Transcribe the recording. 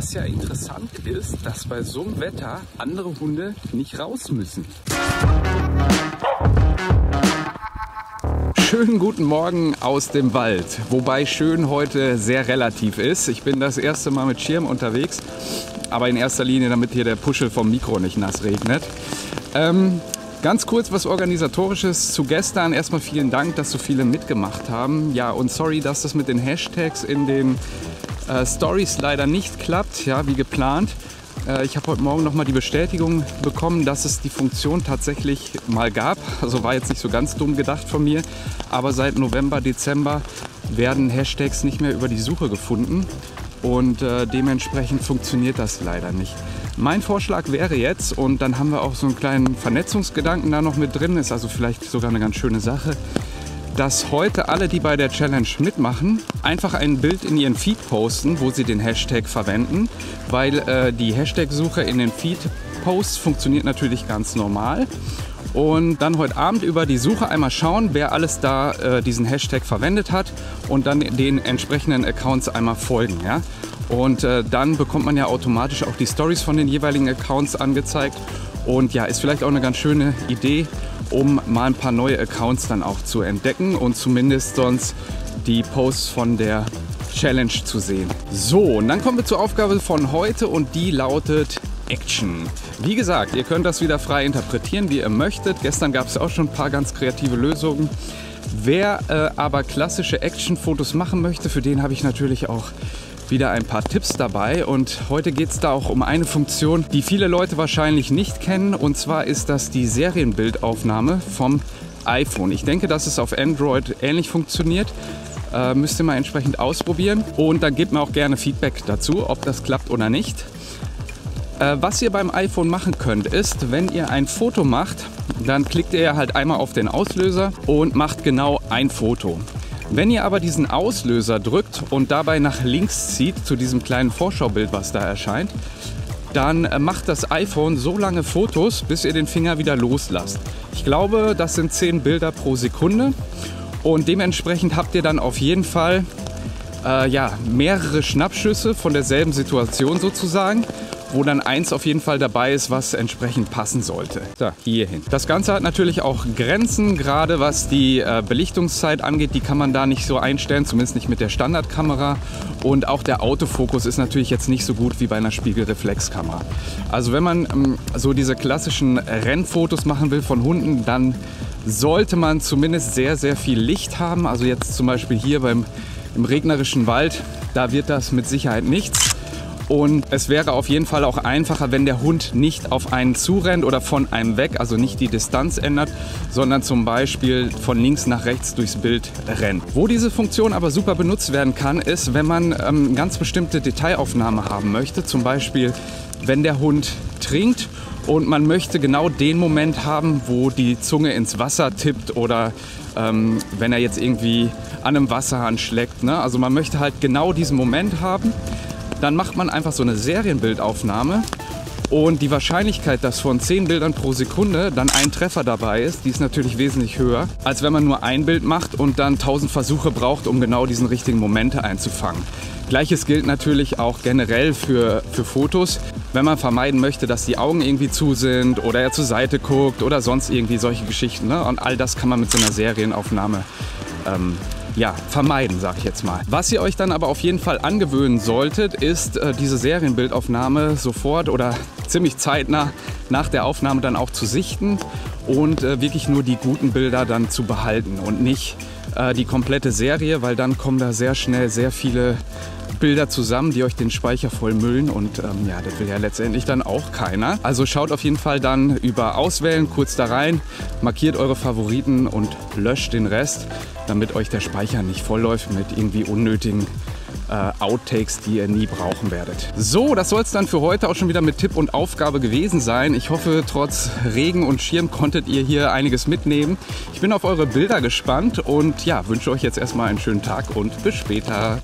Was ja interessant ist, dass bei so einem Wetter andere Hunde nicht raus müssen. Schönen guten Morgen aus dem Wald, wobei schön heute sehr relativ ist. Ich bin das erste Mal mit Schirm unterwegs, aber in erster Linie, damit hier der Puschel vom Mikro nicht nass regnet. Ganz kurz was Organisatorisches zu gestern. Erstmal vielen Dank, dass so viele mitgemacht haben. Ja, und sorry, dass das mit den Hashtags in den Stories leider nicht klappt, ja, wie geplant. Ich habe heute Morgen nochmal die Bestätigung bekommen, dass es die Funktion tatsächlich mal gab. Also war jetzt nicht so ganz dumm gedacht von mir. Aber seit November, Dezember werden Hashtags nicht mehr über die Suche gefunden. Und dementsprechend funktioniert das leider nicht. Mein Vorschlag wäre jetzt, und dann haben wir auch so einen kleinen Vernetzungsgedanken da noch mit drin, ist also vielleicht sogar eine ganz schöne Sache, dass heute alle, die bei der Challenge mitmachen, einfach ein Bild in ihren Feed posten, wo sie den Hashtag verwenden, weil die Hashtag-Suche in den Feed-Posts funktioniert natürlich ganz normal. Und dann heute Abend über die Suche einmal schauen, wer alles da diesen Hashtag verwendet hat und dann den entsprechenden Accounts einmal folgen. Ja? Und dann bekommt man ja automatisch auch die Stories von den jeweiligen Accounts angezeigt. Und ja, ist vielleicht auch eine ganz schöne Idee, um mal ein paar neue Accounts dann auch zu entdecken und zumindest sonst die Posts von der Challenge zu sehen. So, und dann kommen wir zur Aufgabe von heute und die lautet Action. Wie gesagt, ihr könnt das wieder frei interpretieren, wie ihr möchtet. Gestern gab es auch schon ein paar ganz kreative Lösungen. Wer aber klassische Action-Fotos machen möchte, für den habe ich natürlich auch wieder ein paar Tipps dabei. Und heute geht es da auch um eine Funktion, die viele Leute wahrscheinlich nicht kennen. Und zwar ist das die Serienbildaufnahme vom iPhone. Ich denke, dass es auf Android ähnlich funktioniert. Müsst ihr mal entsprechend ausprobieren. Und dann gebt mir auch gerne Feedback dazu, ob das klappt oder nicht. Was ihr beim iPhone machen könnt, ist, wenn ihr ein Foto macht, dann klickt ihr halt einmal auf den Auslöser und macht genau ein Foto. Wenn ihr aber diesen Auslöser drückt und dabei nach links zieht, zu diesem kleinen Vorschaubild, was da erscheint, dann macht das iPhone so lange Fotos, bis ihr den Finger wieder loslasst. Ich glaube, das sind 10 Bilder pro Sekunde und dementsprechend habt ihr dann auf jeden Fall ja, mehrere Schnappschüsse von derselben Situation sozusagen, wo dann eins auf jeden Fall dabei ist, was entsprechend passen sollte. Da, hierhin. Das Ganze hat natürlich auch Grenzen, gerade was die Belichtungszeit angeht. Die kann man da nicht so einstellen, zumindest nicht mit der Standardkamera. Und auch der Autofokus ist natürlich jetzt nicht so gut wie bei einer Spiegelreflexkamera. Also wenn man so diese klassischen Rennfotos machen will von Hunden, dann sollte man zumindest sehr, sehr viel Licht haben. Also jetzt zum Beispiel hier im regnerischen Wald, da wird das mit Sicherheit nichts. Und es wäre auf jeden Fall auch einfacher, wenn der Hund nicht auf einen zurennt oder von einem weg, also nicht die Distanz ändert, sondern zum Beispiel von links nach rechts durchs Bild rennt. Wo diese Funktion aber super benutzt werden kann, ist, wenn man ganz bestimmte Detailaufnahme haben möchte. Zum Beispiel, wenn der Hund trinkt und man möchte genau den Moment haben, wo die Zunge ins Wasser tippt oder wenn er jetzt irgendwie an einem Wasserhahn schlägt, ne? Also man möchte halt genau diesen Moment haben. Dann macht man einfach so eine Serienbildaufnahme und die Wahrscheinlichkeit, dass von 10 Bildern pro Sekunde dann ein Treffer dabei ist, die ist natürlich wesentlich höher, als wenn man nur ein Bild macht und dann 1000 Versuche braucht, um genau diesen richtigen Moment einzufangen. Gleiches gilt natürlich auch generell für Fotos. Wenn man vermeiden möchte, dass die Augen irgendwie zu sind oder er zur Seite guckt oder sonst irgendwie solche Geschichten, ne? Und all das kann man mit so einer Serienaufnahme ja, vermeiden, sag ich jetzt mal. Was ihr euch dann aber auf jeden Fall angewöhnen solltet, ist diese Serienbildaufnahme sofort oder ziemlich zeitnah nach der Aufnahme dann auch zu sichten und wirklich nur die guten Bilder dann zu behalten und nicht die komplette Serie, weil dann kommen da sehr schnell sehr viele Bilder zusammen, die euch den Speicher vollmüllen und ja, das will ja letztendlich dann auch keiner. Also schaut auf jeden Fall dann über Auswählen kurz da rein, markiert eure Favoriten und löscht den Rest, damit euch der Speicher nicht vollläuft mit irgendwie unnötigen Outtakes, die ihr nie brauchen werdet. So, das soll es dann für heute auch schon wieder mit Tipp und Aufgabe gewesen sein. Ich hoffe, trotz Regen und Schirm konntet ihr hier einiges mitnehmen. Ich bin auf eure Bilder gespannt und ja, wünsche euch jetzt erstmal einen schönen Tag und bis später.